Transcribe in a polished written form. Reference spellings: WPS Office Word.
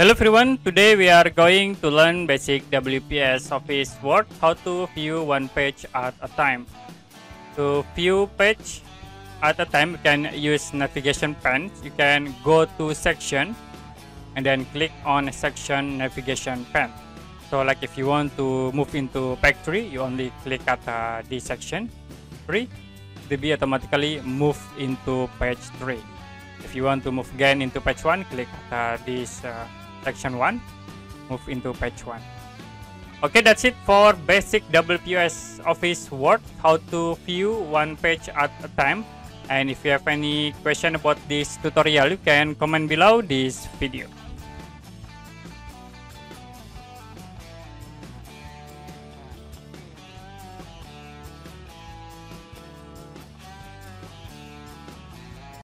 Hello everyone, today we are going to learn basic WPS Office Word, how to view one page at a time. To view page at a time, you can use navigation pen. You can go to section and then click on section navigation pen. So like if you want to move into page 3, you only click at this section 3, to be automatically move into page 3. If you want to move again into page 1, click at this section 1, move into page 1. Okay, that's it for basic WPS Office Word, how to view one page at a time. And if you have any question about this tutorial, you can comment below this video.